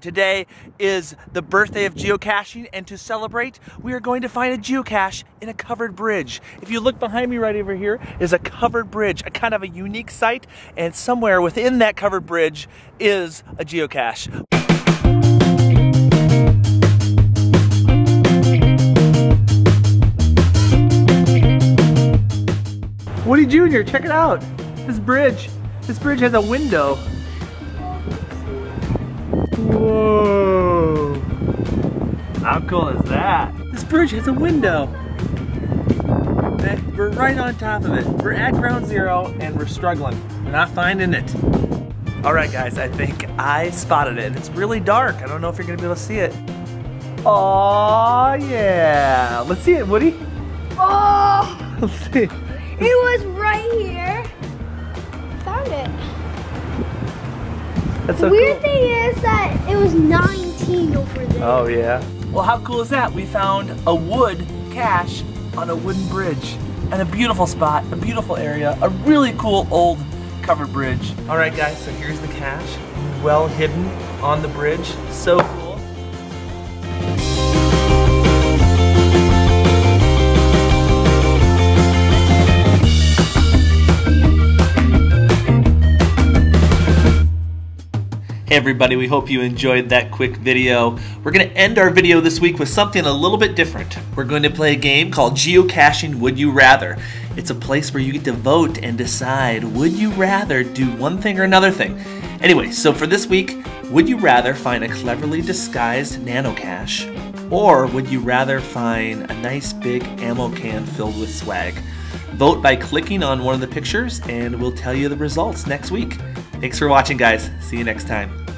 Today is the birthday of geocaching, and to celebrate, we are going to find a geocache in a covered bridge. If you look behind me right over here is a covered bridge, a kind of a unique site, and somewhere within that covered bridge is a geocache. Woody Jr., check it out. This bridge has a window. Whoa! How cool is that? This bridge has a window. We're right on top of it. We're at ground zero and we're struggling. We're not finding it. Alright guys, I think I spotted it. It's really dark. I don't know if you're going to be able to see it. Oh yeah! Let's see it, Woody. Oh! Let's see. It was right here. Found it. So the weird thing is that it was 19 over there. Oh yeah. Well, how cool is that? We found a wood cache on a wooden bridge, and a beautiful spot, a beautiful area, a really cool old covered bridge. All right, guys. So here's the cache, well hidden on the bridge. So cool. Hey everybody, we hope you enjoyed that quick video. We're going to end our video this week with something a little bit different. We're going to play a game called Geocaching Would You Rather. It's a place where you get to vote and decide, would you rather do one thing or another thing? Anyway, so for this week, would you rather find a cleverly disguised nano cache, or would you rather find a nice big ammo can filled with swag? Vote by clicking on one of the pictures and we'll tell you the results next week. Thanks for watching, guys. See you next time.